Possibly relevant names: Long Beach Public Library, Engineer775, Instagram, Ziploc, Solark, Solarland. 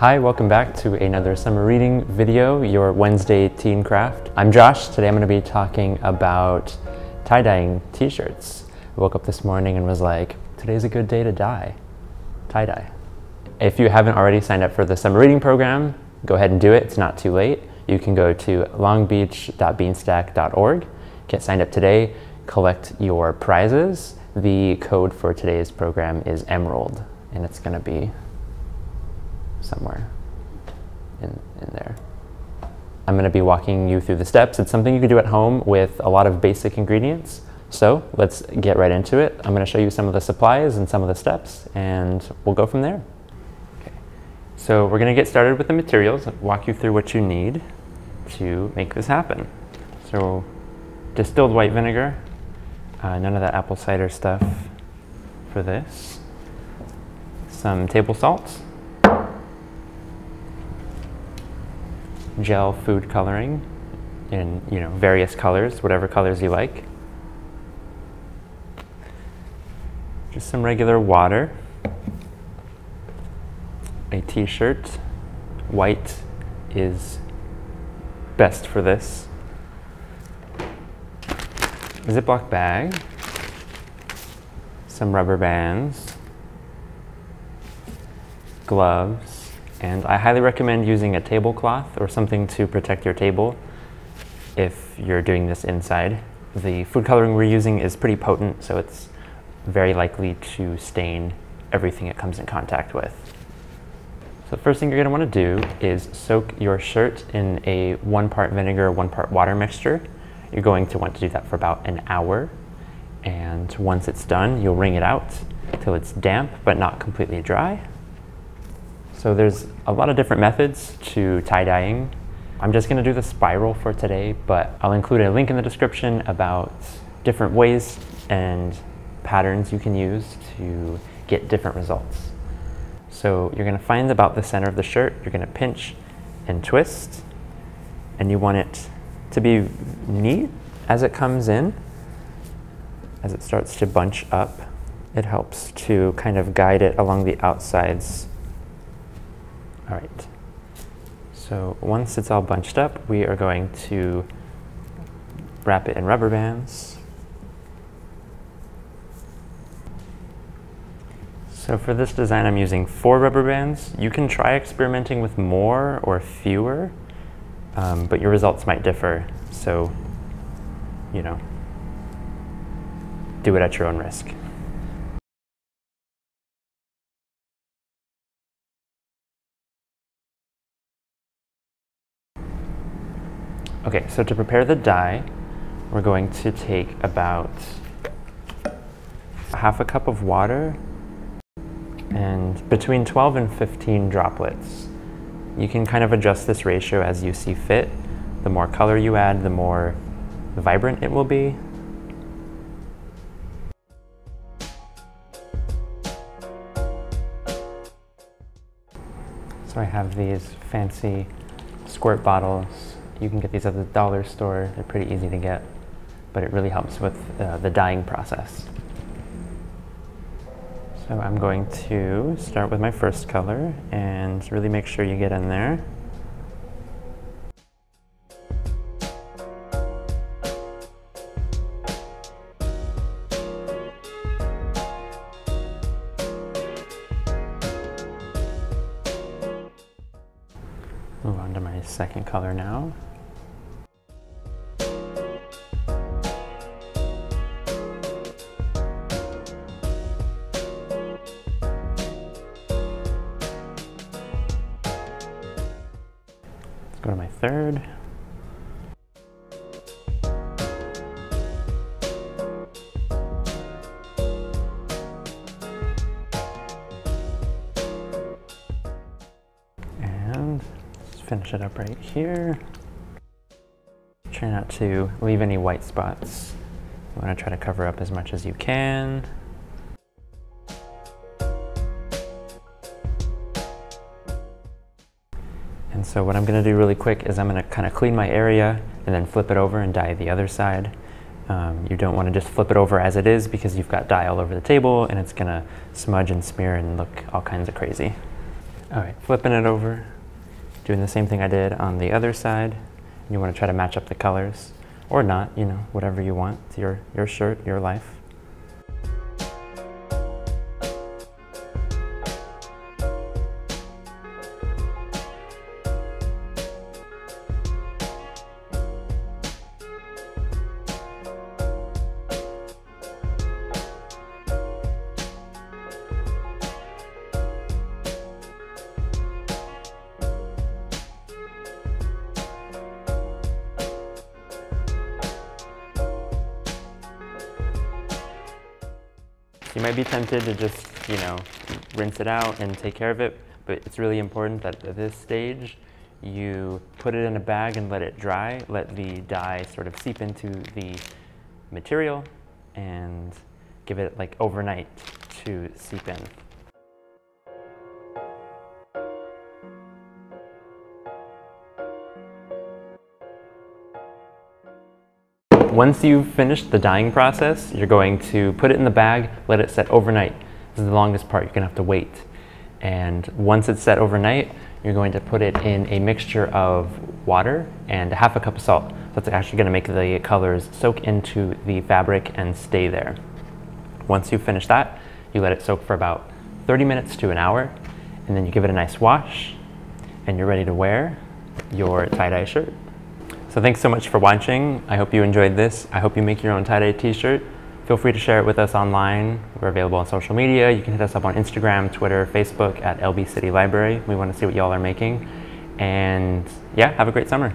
Hi, welcome back to another summer reading video, your Wednesday teen craft. I'm Josh. Today I'm going to be talking about tie-dyeing t-shirts. I woke up this morning and was like, today's a good day to dye. Tie-dye. If you haven't already signed up for the summer reading program, go ahead and do it. It's not too late. You can go to longbeach.beanstack.org, get signed up today, collect your prizes. The code for today's program is EMERALD, and it's going to be somewhere in there. I'm going to be walking you through the steps. It's something you can do at home with a lot of basic ingredients. So let's get right into it. I'm going to show you some of the supplies and some of the steps, and we'll go from there. Okay. So we're going to get started with the materials and walk you through what you need to make this happen. So distilled white vinegar, none of that apple cider stuff for this. Some table salts. Gel food coloring in, you know, various colors, whatever colors you like. Just some regular water, a t-shirt. White is best for this. A Ziploc bag, some rubber bands, gloves. And I highly recommend using a tablecloth or something to protect your table if you're doing this inside. The food coloring we're using is pretty potent, so it's very likely to stain everything it comes in contact with. So the first thing you're going to want to do is soak your shirt in a 1 part vinegar, 1 part water mixture. You're going to want to do that for about an hour. And once it's done, you'll wring it out till it's damp but not completely dry. So there's a lot of different methods to tie-dyeing. I'm just gonna do the spiral for today, but I'll include a link in the description about different ways and patterns you can use to get different results. So you're gonna find about the center of the shirt, you're gonna pinch and twist, and you want it to be neat as it comes in. As it starts to bunch up, it helps to kind of guide it along the outsides. All right, so once it's all bunched up, we are going to wrap it in rubber bands. So for this design, I'm using 4 rubber bands. You can try experimenting with more or fewer, but your results might differ. So, you know, do it at your own risk. Okay, so to prepare the dye, we're going to take about ½ cup of water and between 12 and 15 droplets. You can kind of adjust this ratio as you see fit. The more color you add, the more vibrant it will be. So I have these fancy squirt bottles. You can get these at the dollar store. They're pretty easy to get, but it really helps with the dyeing process. So I'm going to start with my first color and really make sure you get in there. Move on to my second color now. Go to my third. And just finish it up right here. Try not to leave any white spots. You want to try to cover up as much as you can. And so what I'm going to do really quick is I'm going to kind of clean my area and then flip it over and dye the other side. You don't want to just flip it over as it is because you've got dye all over the table and it's going to smudge and smear and look all kinds of crazy. All right, flipping it over, doing the same thing I did on the other side. You want to try to match up the colors, or not, you know, whatever you want. It's your shirt, your life. You might be tempted to just, you know, rinse it out and take care of it, but it's really important that at this stage you put it in a bag and let it dry, let the dye sort of seep into the material, and give it like overnight to seep in. Once you've finished the dyeing process, you're going to put it in the bag, let it set overnight. This is the longest part, you're going to have to wait. And once it's set overnight, you're going to put it in a mixture of water and 1/2 cup of salt. That's actually going to make the colors soak into the fabric and stay there. Once you've finished that, you let it soak for about 30 minutes to an hour, and then you give it a nice wash, and you're ready to wear your tie-dye shirt. So thanks so much for watching. I hope you enjoyed this. I hope you make your own tie-dye t-shirt. Feel free to share it with us online. We're available on social media. You can hit us up on Instagram, Twitter, Facebook at LB City Library. We want to see what y'all are making. And yeah, have a great summer.